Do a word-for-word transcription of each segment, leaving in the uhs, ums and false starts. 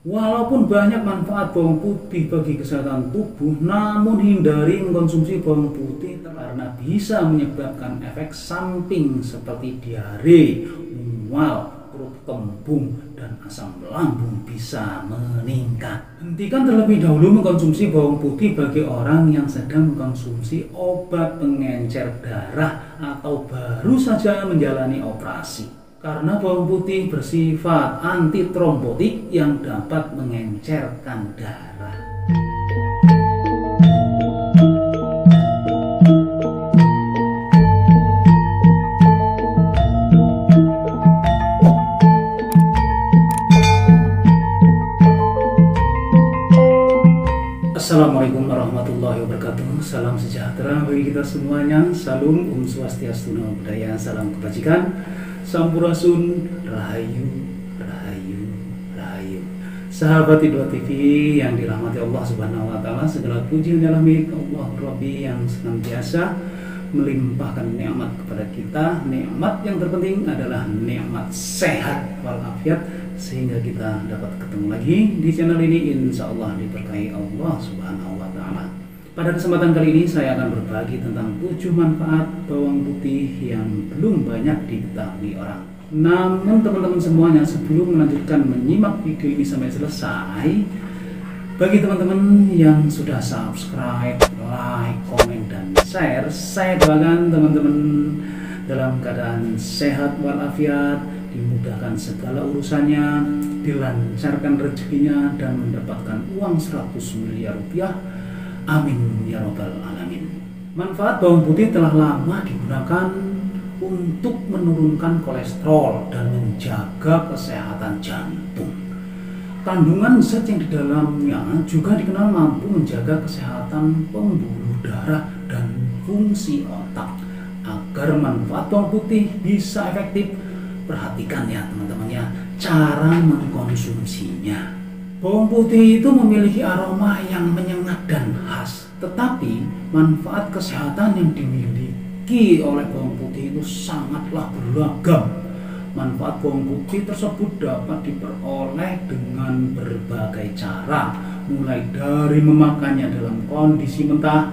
Walaupun banyak manfaat bawang putih bagi kesehatan tubuh, namun hindari mengkonsumsi bawang putih karena bisa menyebabkan efek samping seperti diare, mual, perut kembung, dan asam lambung bisa meningkat. Hentikan terlebih dahulu mengkonsumsi bawang putih bagi orang yang sedang mengkonsumsi obat pengencer darah atau baru saja menjalani operasi. Karena bawang putih bersifat antitrombotik yang dapat mengencerkan darah. Assalamualaikum warahmatullahi wabarakatuh. Salam sejahtera bagi kita semuanya. Salam Om Swastiastu, Namo Buddhaya, salam kebajikan, Sampurasun, Rahayu, Rahayu, Rahayu. Sahabat Idwa T V yang dirahmati Allah Subhanahu Wa Taala, segala puji adalah milik Allah Rabbi yang senantiasa melimpahkan nikmat kepada kita. Nikmat yang terpenting adalah nikmat sehat walafiat, sehingga kita dapat ketemu lagi di channel ini, insya Allah diberkahi Allah Subhanahu Wa Taala. Pada kesempatan kali ini saya akan berbagi tentang tujuh manfaat bawang putih yang belum banyak diketahui orang. Namun teman-teman semuanya, sebelum melanjutkan menyimak video ini sampai selesai, bagi teman-teman yang sudah subscribe, like, komen, dan share, saya doakan teman-teman dalam keadaan sehat walafiat, dimudahkan segala urusannya, dilancarkan rezekinya, dan mendapatkan uang seratus miliar rupiah. Amin ya robbal alamin. Manfaat bawang putih telah lama digunakan untuk menurunkan kolesterol dan menjaga kesehatan jantung. Kandungan zat yang di dalamnya juga dikenal mampu menjaga kesehatan pembuluh darah dan fungsi otak. Agar manfaat bawang putih bisa efektif, perhatikan ya teman-teman ya cara mengkonsumsinya. Bawang putih itu memiliki aroma yang menyengat dan khas, tetapi manfaat kesehatan yang dimiliki oleh bawang putih itu sangatlah beragam. Manfaat bawang putih tersebut dapat diperoleh dengan berbagai cara, mulai dari memakannya dalam kondisi mentah,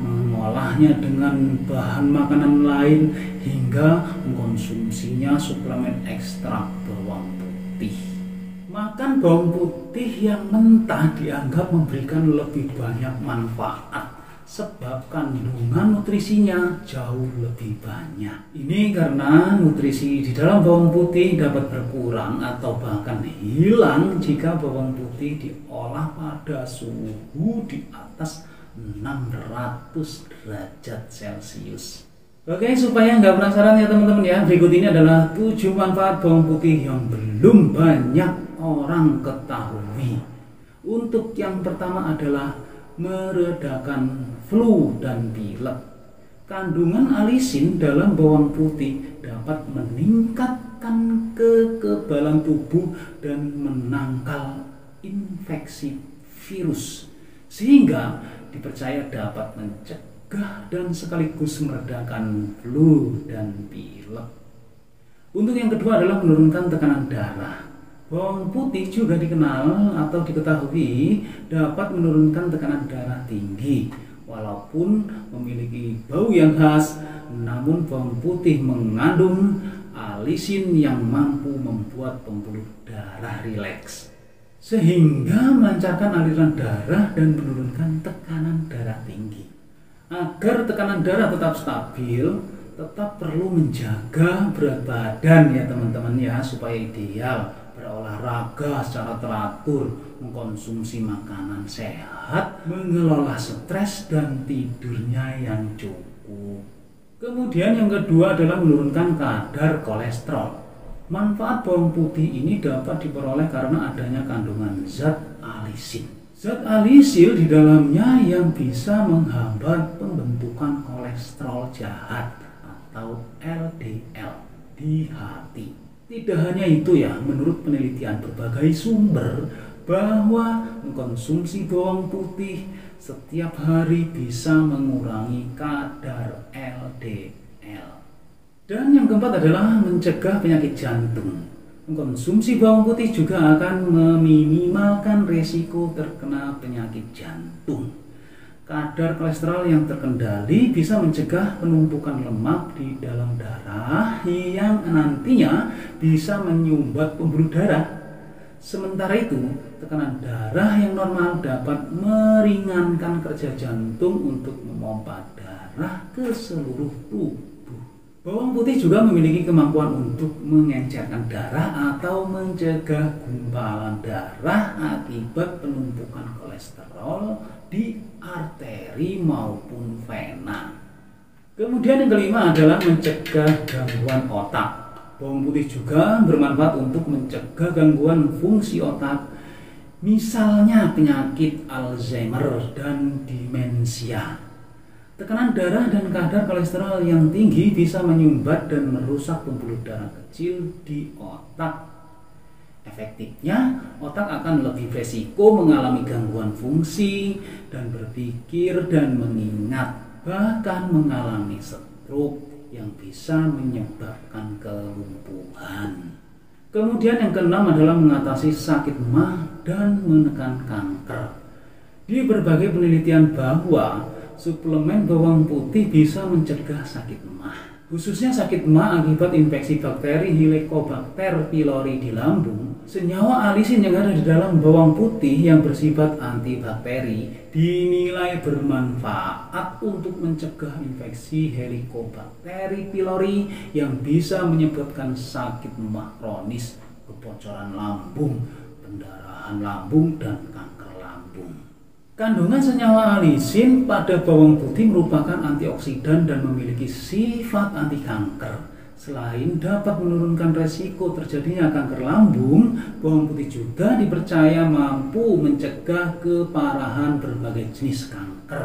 mengolahnya dengan bahan makanan lain, hingga mengkonsumsinya suplemen ekstrak bawang putih. Makan bawang putih yang mentah dianggap memberikan lebih banyak manfaat sebab kandungan nutrisinya jauh lebih banyak. Ini karena nutrisi di dalam bawang putih dapat berkurang atau bahkan hilang jika bawang putih diolah pada suhu di atas enam ratus derajat Celcius. Oke, supaya nggak penasaran ya teman-teman ya, berikut ini adalah tujuh manfaat bawang putih yang belum banyak orang ketahui. Untuk yang pertama adalah meredakan flu dan pilek. Kandungan alisin dalam bawang putih dapat meningkatkan kekebalan tubuh dan menangkal infeksi virus, sehingga dipercaya dapat mencegah dan sekaligus meredakan flu dan pilek. Untuk yang kedua adalah menurunkan tekanan darah. Bawang putih juga dikenal atau diketahui dapat menurunkan tekanan darah tinggi. Walaupun memiliki bau yang khas, namun bawang putih mengandung alisin yang mampu membuat pembuluh darah rileks, sehingga melancarkan aliran darah dan menurunkan tekanan darah tinggi. Agar tekanan darah tetap stabil, tetap perlu menjaga berat badan ya teman-teman ya, supaya ideal, berolahraga secara teratur, mengkonsumsi makanan sehat, mengelola stres dan tidurnya yang cukup. Kemudian yang kedua adalah menurunkan kadar kolesterol. Manfaat bawang putih ini dapat diperoleh karena adanya kandungan zat alisin. Zat alisil di dalamnya yang bisa menghambat pembentukan kolesterol jahat atau L D L di hati. Tidak hanya itu ya, menurut penelitian berbagai sumber bahwa mengkonsumsi bawang putih setiap hari bisa mengurangi kadar L D L. Dan yang keempat adalah mencegah penyakit jantung. Mengkonsumsi bawang putih juga akan meminimalkan risiko terkena penyakit jantung. Kadar kolesterol yang terkendali bisa mencegah penumpukan lemak di dalam darah yang nantinya bisa menyumbat pembuluh darah. Sementara itu, tekanan darah yang normal dapat meringankan kerja jantung untuk memompa darah ke seluruh tubuh. Bawang putih juga memiliki kemampuan untuk mengencerkan darah atau mencegah gumpalan darah akibat penumpukan kolesterol di arteri maupun vena. Kemudian yang kelima adalah mencegah gangguan otak. Bawang putih juga bermanfaat untuk mencegah gangguan fungsi otak, misalnya penyakit Alzheimer dan demensia. Tekanan darah dan kadar kolesterol yang tinggi bisa menyumbat dan merusak pembuluh darah kecil di otak. Efektifnya, otak akan lebih beresiko mengalami gangguan fungsi dan berpikir dan mengingat, bahkan mengalami stroke yang bisa menyebabkan kelumpuhan. Kemudian yang keenam adalah mengatasi sakit mah dan menekan kanker. Di berbagai penelitian bahwa suplemen bawang putih bisa mencegah sakit maag, khususnya sakit maag akibat infeksi bakteri Helicobacter pylori di lambung. Senyawa alisin yang ada di dalam bawang putih yang bersifat antibakteri dinilai bermanfaat untuk mencegah infeksi Helicobacter pylori yang bisa menyebabkan sakit maag kronis, kebocoran lambung, pendarahan lambung, dan kanker lambung. Kandungan senyawa alisin pada bawang putih merupakan antioksidan dan memiliki sifat anti kanker. Selain dapat menurunkan resiko terjadinya kanker lambung, bawang putih juga dipercaya mampu mencegah keparahan berbagai jenis kanker,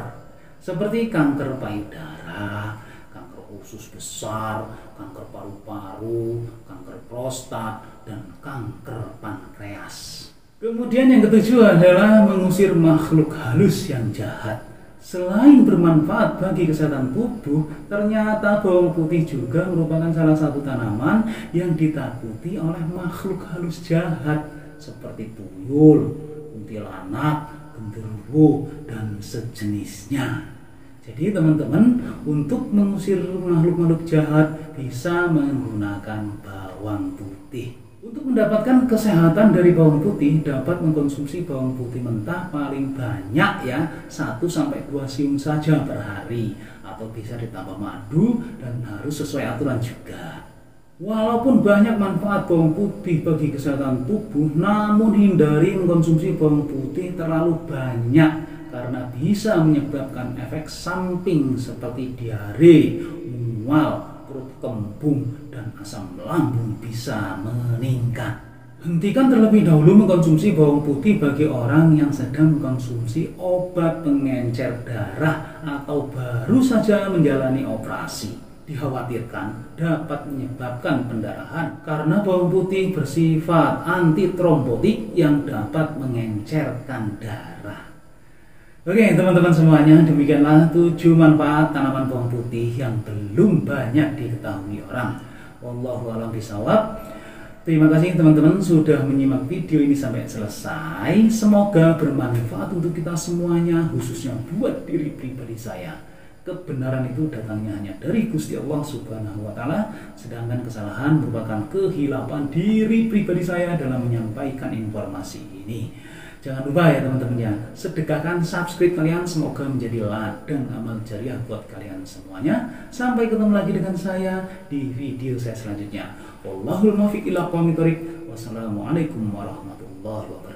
seperti kanker payudara, kanker usus besar, kanker paru-paru, kanker prostat, dan kanker pankreas. Kemudian yang ketujuh adalah mengusir makhluk halus yang jahat. Selain bermanfaat bagi kesehatan tubuh, ternyata bawang putih juga merupakan salah satu tanaman yang ditakuti oleh makhluk halus jahat seperti tuyul, kuntilanak, genderuwo, dan sejenisnya. Jadi teman-teman, untuk mengusir makhluk-makhluk jahat bisa menggunakan bawang putih. Untuk mendapatkan kesehatan dari bawang putih, dapat mengkonsumsi bawang putih mentah paling banyak ya satu sampai dua siung saja per hari, atau bisa ditambah madu dan harus sesuai aturan juga. Walaupun banyak manfaat bawang putih bagi kesehatan tubuh, namun hindari mengkonsumsi bawang putih terlalu banyak karena bisa menyebabkan efek samping seperti diare, mual, perut kembung, dan asam lambung bisa meningkat. Hentikan terlebih dahulu mengkonsumsi bawang putih bagi orang yang sedang mengkonsumsi obat pengencer darah atau baru saja menjalani operasi. Dikhawatirkan dapat menyebabkan pendarahan karena bawang putih bersifat antitrombotik yang dapat mengencerkan darah. Oke teman-teman semuanya, demikianlah tujuh manfaat tanaman bawang putih yang belum banyak diketahui orang. Wallahu a'lam bishawab. Terima kasih teman-teman sudah menyimak video ini sampai selesai. Semoga bermanfaat untuk kita semuanya, khususnya buat diri pribadi saya. Kebenaran itu datangnya hanya dari Gusti Allah Subhanahu wa Ta'ala, sedangkan kesalahan merupakan kehilapan diri pribadi saya dalam menyampaikan informasi ini. Jangan lupa ya teman-teman ya, sedekahkan subscribe kalian, semoga menjadi ladang amal jariah buat kalian semuanya. Sampai ketemu lagi dengan saya di video saya selanjutnya. Wallahul muwaffiq ila aqwamit thoriq. Wassalamualaikum warahmatullahi wabarakatuh.